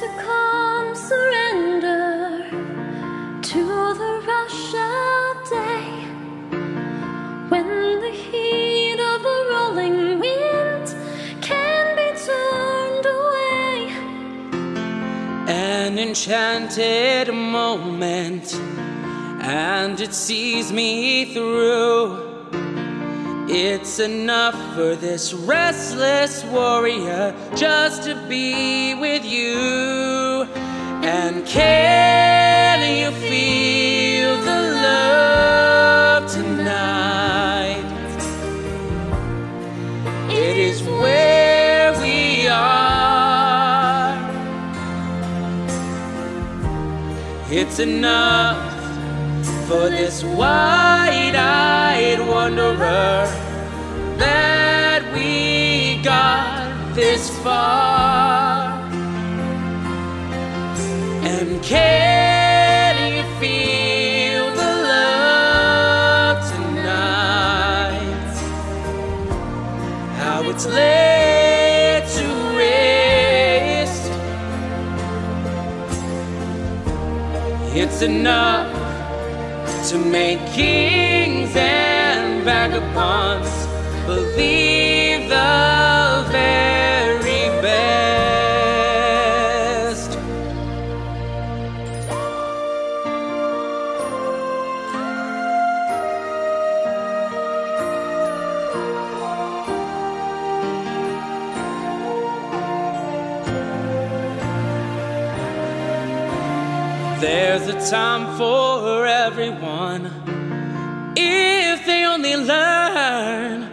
to calm surrender to the rush of day, when the heat of a rolling wind can be turned away. An enchanted moment, and it sees me through. It's enough for this restless warrior just to be with you. And can you feel the love tonight? It is where we are. It's enough for this wide-eyed wanderer that we got this far. And can you feel the love tonight? How it's laid to rest. It's enough to make kings and vagabonds believe the very best. There's a time for everyone, if they only learn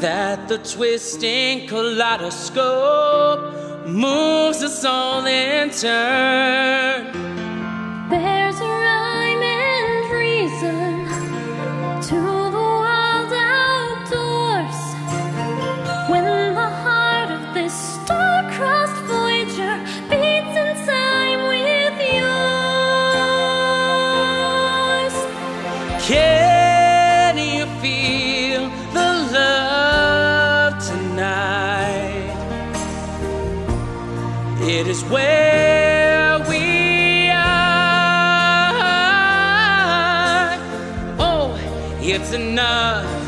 that the twisting kaleidoscope moves us all in turn. There's a rhyme and reason to the wild outdoors, when the heart of this star-crossed voyager beats in time with you. Can you feel the love tonight? It is where we are. Oh, it's enough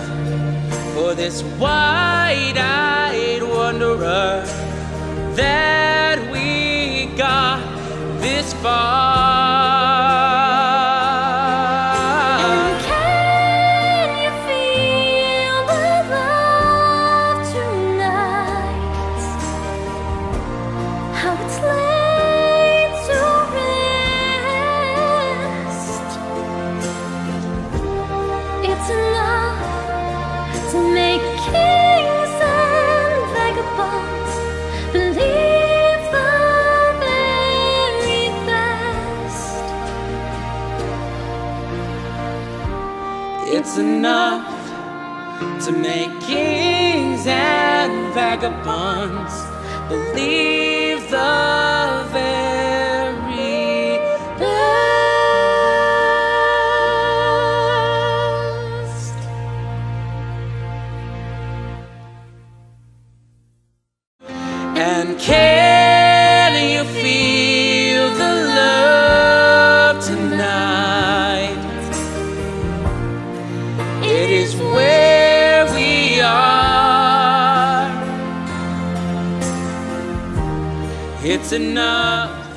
for this wide-eyed wanderer that we got this far. It's enough to make kings and vagabonds believe the very best. And can you feel the love tonight? Where we are, it's enough